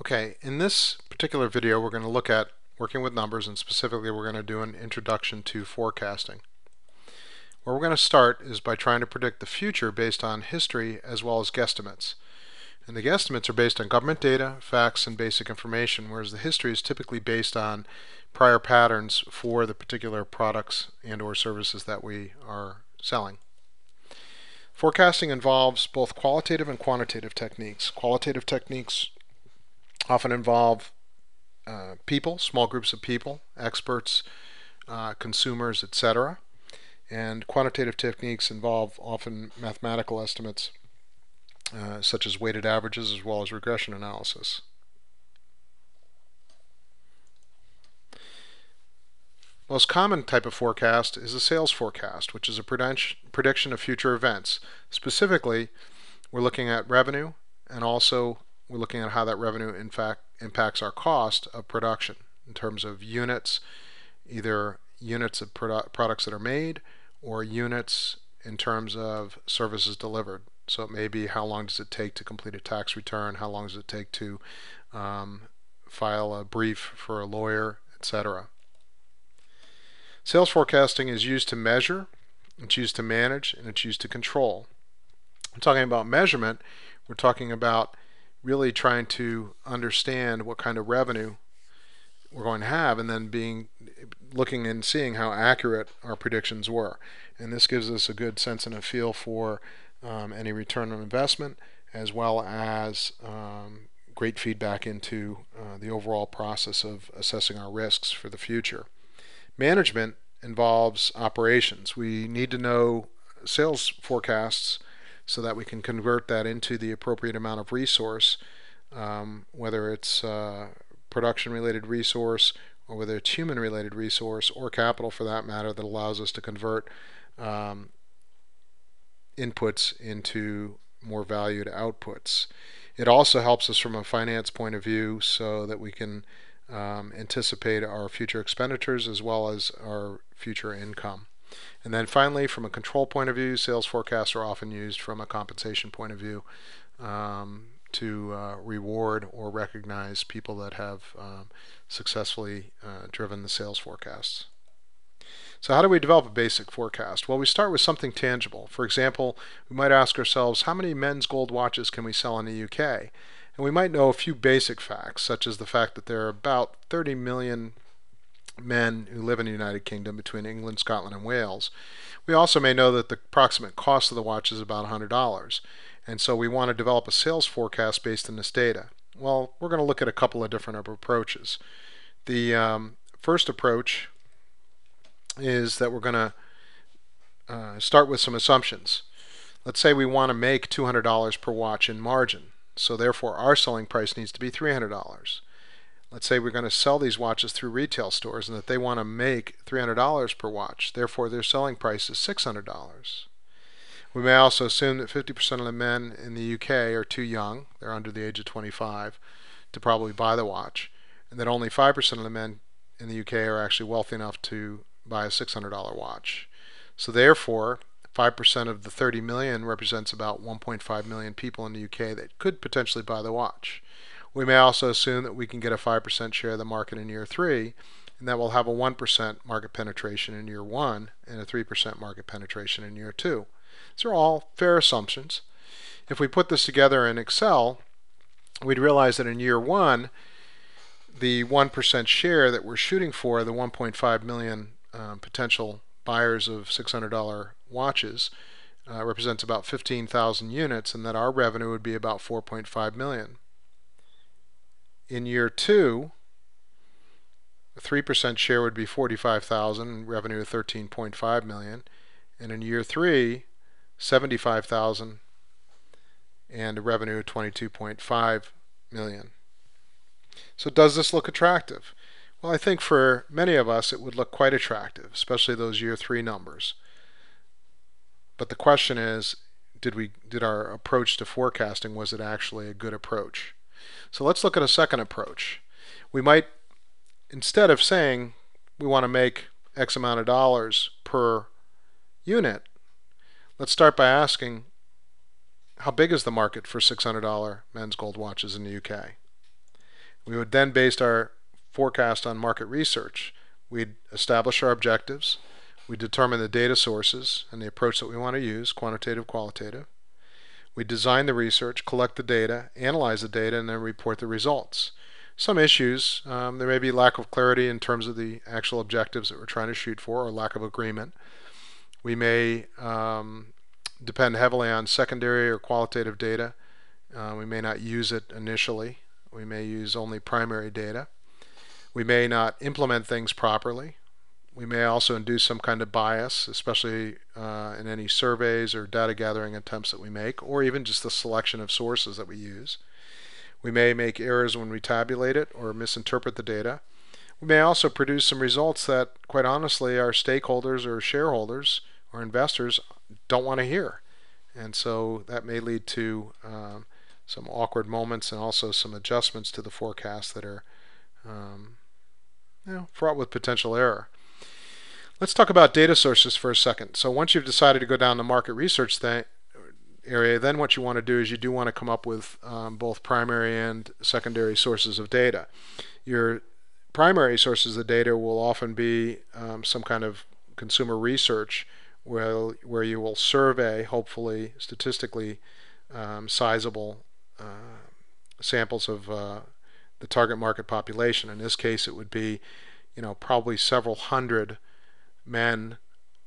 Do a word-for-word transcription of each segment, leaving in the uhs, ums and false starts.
Okay, in this particular video we're going to look at working with numbers, and specifically we're going to do an introduction to forecasting. Where we're going to start is by trying to predict the future based on history as well as guesstimates. And the guesstimates are based on government data, facts, and basic information, whereas the history is typically based on prior patterns for the particular products and or services that we are selling. Forecasting involves both qualitative and quantitative techniques. Qualitative techniques often involve uh, people, small groups of people, experts, uh, consumers, et cetera. And quantitative techniques involve often mathematical estimates, uh, such as weighted averages as well as regression analysis. The most common type of forecast is a sales forecast, which is a prediction of future events. Specifically, we're looking at revenue, and also we're looking at how that revenue in fact impacts our cost of production in terms of units, either units of produ- products that are made or units in terms of services delivered. So it may be how long does it take to complete a tax return, how long does it take to um, file a brief for a lawyer, et cetera. Sales forecasting is used to measure, it's used to manage, and it's used to control. I'm talking about measurement, we're talking about really trying to understand what kind of revenue we're going to have, and then being looking and seeing how accurate our predictions were. And this gives us a good sense and a feel for um, any return on investment, as well as um, great feedback into uh, the overall process of assessing our risks for the future. Management involves operations. We need to know sales forecasts so that we can convert that into the appropriate amount of resource, um, whether it's uh, production-related resource or whether it's human-related resource or capital for that matter, that allows us to convert um, inputs into more valued outputs. It also helps us from a finance point of view so that we can um, anticipate our future expenditures as well as our future income. And then finally, from a control point of view, sales forecasts are often used from a compensation point of view um, to uh, reward or recognize people that have um, successfully uh, driven the sales forecasts. So how do we develop a basic forecast? Well, we start with something tangible. For example, we might ask ourselves, how many men's gold watches can we sell in the U K? And we might know a few basic facts, such as the fact that there are about thirty million men who live in the United Kingdom between England, Scotland, and Wales. We also may know that the approximate cost of the watch is about one hundred dollars, and so we want to develop a sales forecast based on this data. Well, we're going to look at a couple of different approaches. The um, first approach is that we're going to uh, start with some assumptions. Let's say we want to make two hundred dollars per watch in margin, so therefore our selling price needs to be three hundred dollars. Let's say we're going to sell these watches through retail stores and that they want to make three hundred dollars per watch. Therefore, their selling price is six hundred dollars. We may also assume that fifty percent of the men in the U K are too young, they're under the age of twenty-five, to probably buy the watch, and that only five percent of the men in the U K are actually wealthy enough to buy a six hundred dollar watch. So therefore, five percent of the thirty million represents about one point five million people in the U K that could potentially buy the watch. We may also assume that we can get a five percent share of the market in year three, and that we'll have a one percent market penetration in year one and a three percent market penetration in year two. These are all fair assumptions. If we put this together in Excel, we'd realize that in year one, the one percent share that we're shooting for, the one point five million um, potential buyers of six hundred dollar watches, uh, represents about fifteen thousand units, and that our revenue would be about four point five million. In year two, a three percent share would be forty-five thousand, revenue of thirteen point five million, and in year three, seventy-five thousand and a revenue of twenty-two point five million. So does this look attractive? Well, I think for many of us it would look quite attractive, especially those year three numbers. But the question is, did we did our approach to forecasting, was it actually a good approach? So let's look at a second approach. We might, instead of saying we want to make X amount of dollars per unit, let's start by asking, how big is the market for six hundred dollar men's gold watches in the U K? We would then base our forecast on market research. We'd establish our objectives. We'd determine the data sources and the approach that we want to use, quantitative, qualitative. We design the research, collect the data, analyze the data, and then report the results. Some issues, um, there may be lack of clarity in terms of the actual objectives that we're trying to shoot for, or lack of agreement. We may um, depend heavily on secondary or qualitative data. Uh, we may not use it initially. We may use only primary data. We may not implement things properly. We may also induce some kind of bias, especially uh, in any surveys or data gathering attempts that we make, or even just the selection of sources that we use. We may make errors when we tabulate it or misinterpret the data. We may also produce some results that, quite honestly, our stakeholders or shareholders or investors don't want to hear. And so that may lead to um, some awkward moments and also some adjustments to the forecast that are um, you know, fraught with potential error. Let's talk about data sources for a second. So once you've decided to go down the market research thing, area, then what you want to do is you do want to come up with um, both primary and secondary sources of data. Your primary sources of data will often be um, some kind of consumer research where, where you will survey, hopefully statistically um, sizable uh, samples of uh, the target market population. In this case it would be, you know, probably several hundred men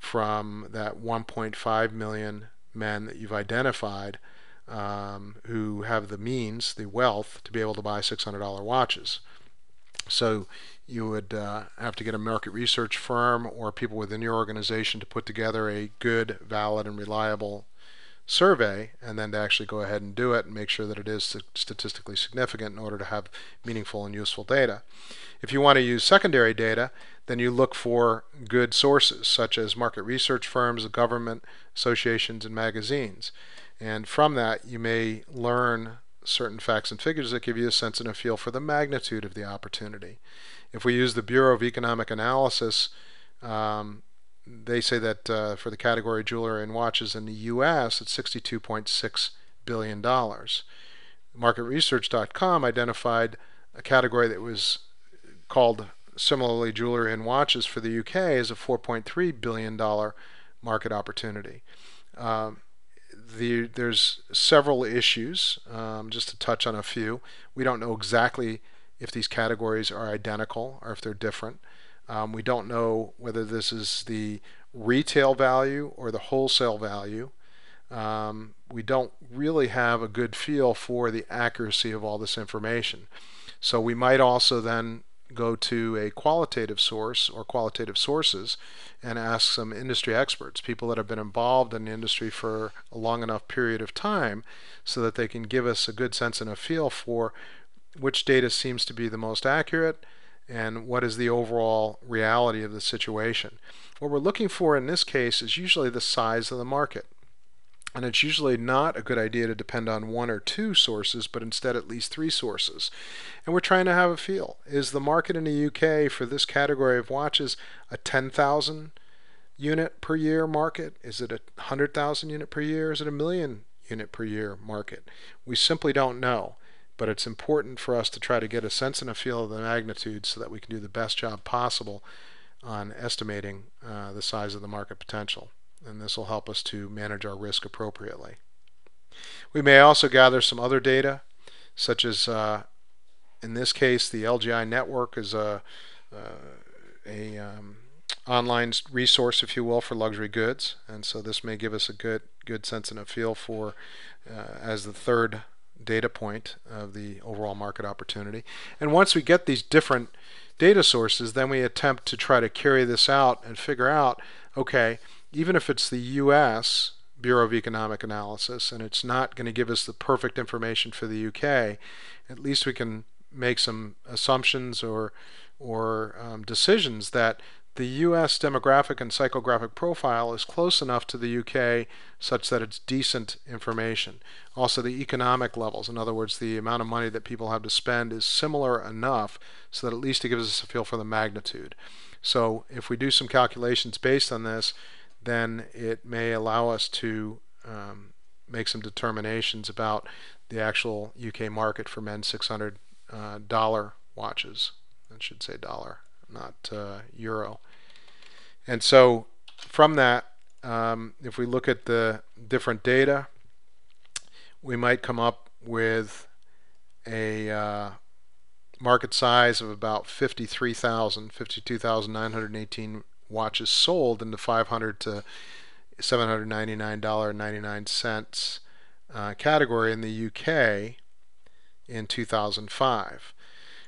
from that one point five million men that you've identified um, who have the means, the wealth, to be able to buy six hundred dollar watches. So you would uh, have to get a market research firm or people within your organization to put together a good, valid, and reliable survey, and then to actually go ahead and do it and make sure that it is statistically significant in order to have meaningful and useful data. If you want to use secondary data, then you look for good sources such as market research firms, government, associations, and magazines. And from that you may learn certain facts and figures that give you a sense and a feel for the magnitude of the opportunity. If we use the Bureau of Economic Analysis, um, they say that uh, for the category jewelry and watches in the U S it's sixty-two point six billion dollars. market research dot com identified a category that was called similarly jewelry and watches for the U K as a four point three billion dollars market opportunity. Um, the, there's several issues, um, just to touch on a few. We don't know exactly if these categories are identical or if they're different. Um, we don't know whether this is the retail value or the wholesale value. Um, we don't really have a good feel for the accuracy of all this information. So we might also then go to a qualitative source or qualitative sources and ask some industry experts, people that have been involved in the industry for a long enough period of time so that they can give us a good sense and a feel for which data seems to be the most accurate, and what is the overall reality of the situation. What we're looking for in this case is usually the size of the market. And it's usually not a good idea to depend on one or two sources, but instead at least three sources. And we're trying to have a feel. Is the market in the U K for this category of watches a ten thousand unit per year market? Is it a one hundred thousand unit per year? Is it a million unit per year market? We simply don't know. But it's important for us to try to get a sense and a feel of the magnitude so that we can do the best job possible on estimating uh, the size of the market potential. And this will help us to manage our risk appropriately. We may also gather some other data, such as, uh, in this case, the L G I Network is a, uh, a um, online resource, if you will, for luxury goods. And so this may give us a good, good sense and a feel for, uh, as the third data point of the overall market opportunity. And once we get these different data sources, then we attempt to try to carry this out and figure out, okay, even if it's the U S Bureau of Economic Analysis and it's not going to give us the perfect information for the U K, at least we can make some assumptions or or um, decisions that the U S demographic and psychographic profile is close enough to the U K such that it's decent information. Also the economic levels, in other words the amount of money that people have to spend, is similar enough so that at least it gives us a feel for the magnitude. So if we do some calculations based on this, then it may allow us to um, make some determinations about the actual U K market for men's six hundred uh, dollar watches. That should say dollar, not uh, euro. And so from that, um, if we look at the different data, we might come up with a uh, market size of about fifty-three thousand, fifty-two thousand nine hundred eighteen watches sold in the five hundred dollars to seven hundred ninety-nine dollars and ninety-nine cents uh, category in the U K in two thousand five.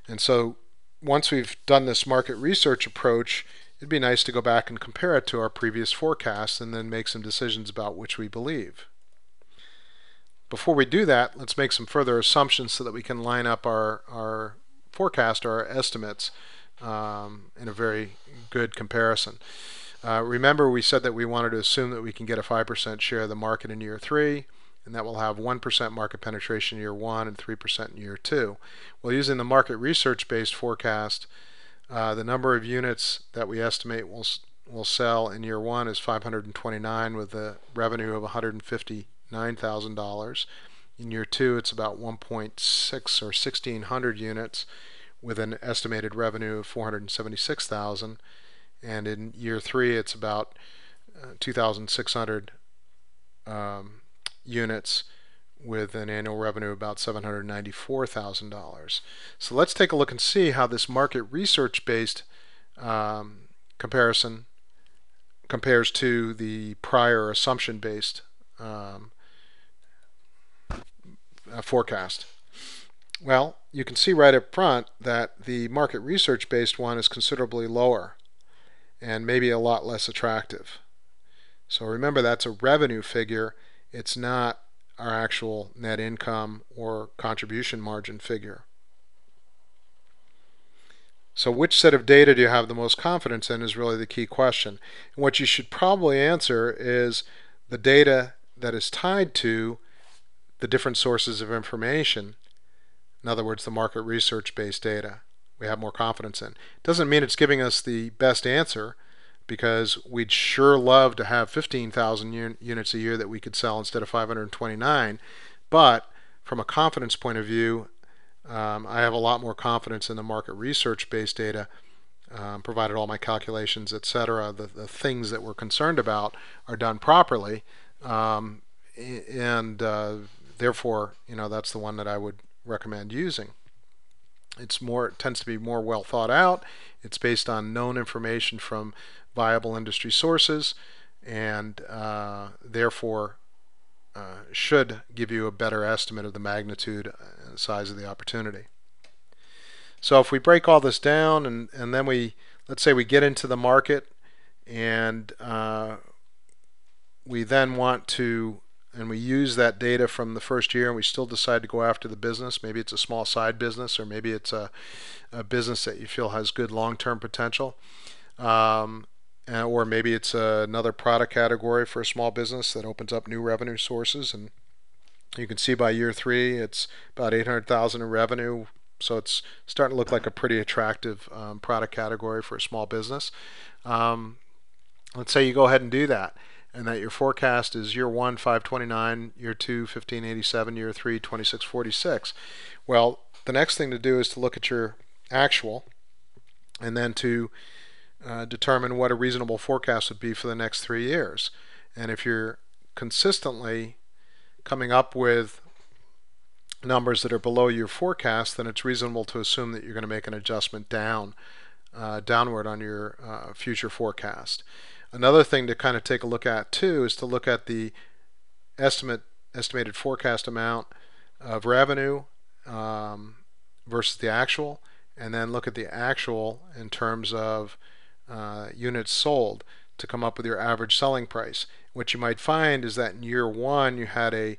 And so once we've done this market research approach, it'd be nice to go back and compare it to our previous forecasts and then make some decisions about which we believe. Before we do that, let's make some further assumptions so that we can line up our, our forecast or our estimates um, in a very good comparison. Uh, remember, we said that we wanted to assume that we can get a five percent share of the market in year three, and that we'll have one percent market penetration in year one and three percent in year two. Well, using the market research-based forecast, uh, the number of units that we estimate will, will sell in year one is five hundred twenty-nine with a revenue of one hundred fifty nine thousand dollars. In year two, it's about one point six or sixteen hundred units with an estimated revenue of four hundred seventy-six thousand, and in year three it's about uh, two thousand six hundred um, units with an annual revenue of about seven hundred ninety-four thousand dollars. So let's take a look and see how this market research based um, comparison compares to the prior assumption based um, Uh, forecast. Well, you can see right up front that the market research based one is considerably lower and maybe a lot less attractive. So remember, that's a revenue figure. It's not our actual net income or contribution margin figure. So which set of data do you have the most confidence in is really the key question. And what you should probably answer is the data that is tied to the different sources of information. In other words, the market research based data we have more confidence in. Doesn't mean it's giving us the best answer, because we'd sure love to have fifteen thousand un units a year that we could sell instead of five hundred twenty-nine, but from a confidence point of view, um, I have a lot more confidence in the market research based data, um, provided all my calculations, etc., the, the things that we're concerned about are done properly, um, and uh, therefore, you know, that's the one that I would recommend using. It's more, it tends to be more well thought out. It's based on known information from viable industry sources, and uh, therefore uh, should give you a better estimate of the magnitude and size of the opportunity. So if we break all this down, and, and then we, let's say we get into the market, and uh, we then want to, and we use that data from the first year, and we still decide to go after the business. Maybe it's a small side business, or maybe it's a, a business that you feel has good long-term potential, um, and, or maybe it's a, another product category for a small business that opens up new revenue sources. And you can see by year three it's about eight hundred thousand dollars in revenue, so it's starting to look like a pretty attractive um, product category for a small business. Um, let's say you go ahead and do that, and that your forecast is year one five twenty-nine, year two fifteen eighty-seven, year three twenty-six forty-six. Well, the next thing to do is to look at your actual, and then to uh, determine what a reasonable forecast would be for the next three years. And if you're consistently coming up with numbers that are below your forecast, then it's reasonable to assume that you're going to make an adjustment down, uh, downward on your uh, future forecast. Another thing to kind of take a look at too is to look at the estimate estimated forecast amount of revenue um, versus the actual, and then look at the actual in terms of uh, units sold to come up with your average selling price. What you might find is that in year one you had a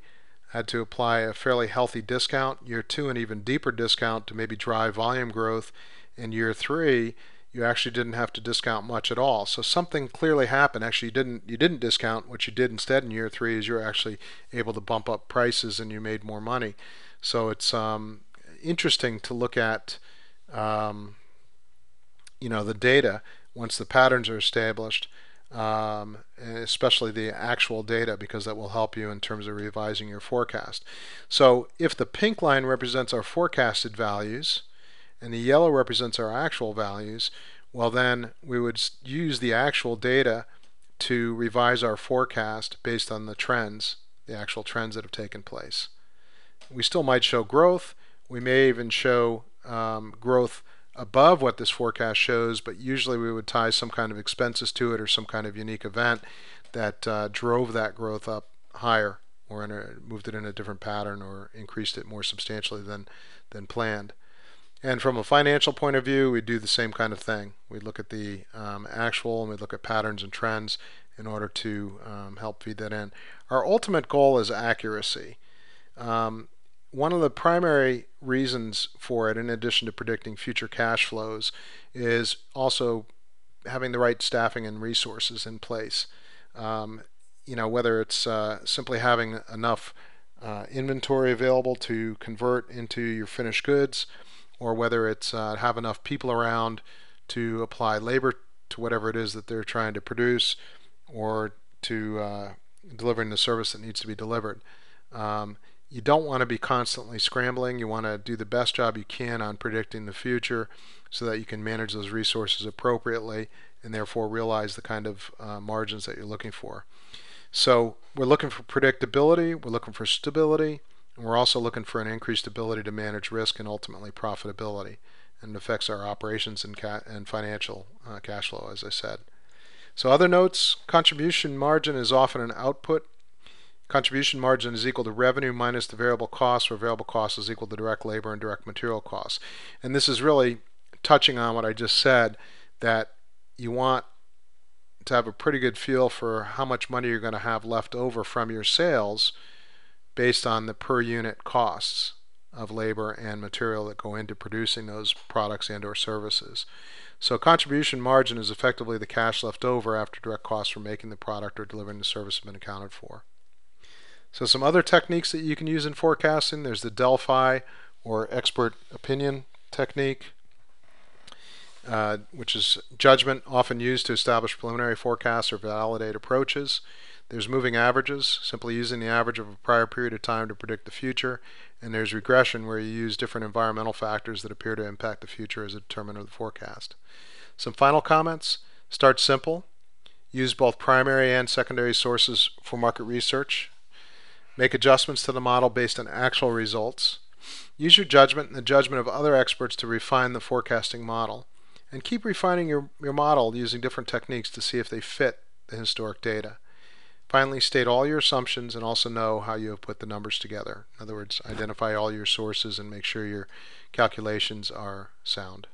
had to apply a fairly healthy discount, year two an even deeper discount to maybe drive volume growth, and year three you actually didn't have to discount much at all. So something clearly happened. Actually, you didn't you didn't discount. What you did instead in year three is you're actually able to bump up prices, and you made more money. So it's um, interesting to look at um, you know, the data once the patterns are established, um, especially the actual data, because that will help you in terms of revising your forecast. So if the pink line represents our forecasted values and the yellow represents our actual values, well then we would use the actual data to revise our forecast based on the trends, the actual trends that have taken place. We still might show growth. We may even show um, growth above what this forecast shows, but usually we would tie some kind of expenses to it or some kind of unique event that uh, drove that growth up higher, or in a, moved it in a different pattern, or increased it more substantially than, than planned. And from a financial point of view, we do the same kind of thing. We look at the um, actual, and we look at patterns and trends in order to um, help feed that in. Our ultimate goal is accuracy. Um, one of the primary reasons for it, in addition to predicting future cash flows, is also having the right staffing and resources in place. Um, you know, whether it's uh, simply having enough uh, inventory available to convert into your finished goods, or whether it's uh, have enough people around to apply labor to whatever it is that they're trying to produce, or to uh, delivering the service that needs to be delivered. Um, you don't want to be constantly scrambling. You want to do the best job you can on predicting the future so that you can manage those resources appropriately and therefore realize the kind of uh, margins that you're looking for. So we're looking for predictability, we're looking for stability, and we're also looking for an increased ability to manage risk and ultimately profitability, and it affects our operations and, ca and financial uh, cash flow, as I said. So other notes: contribution margin is often an output. Contribution margin is equal to revenue minus the variable costs, where variable cost is equal to direct labor and direct material costs. And this is really touching on what I just said, that you want to have a pretty good feel for how much money you're going to have left over from your sales based on the per unit costs of labor and material that go into producing those products and or services. So contribution margin is effectively the cash left over after direct costs for making the product or delivering the service have been accounted for. So some other techniques that you can use in forecasting: there's the Delphi or expert opinion technique, uh, which is judgment, often used to establish preliminary forecasts or validate approaches. There's moving averages, simply using the average of a prior period of time to predict the future. And there's regression, where you use different environmental factors that appear to impact the future as a determinant of the forecast. Some final comments: start simple. Use both primary and secondary sources for market research. Make adjustments to the model based on actual results. Use your judgment and the judgment of other experts to refine the forecasting model. And keep refining your, your model using different techniques to see if they fit the historic data. Finally, state all your assumptions and also know how you have put the numbers together. In other words, identify all your sources and make sure your calculations are sound.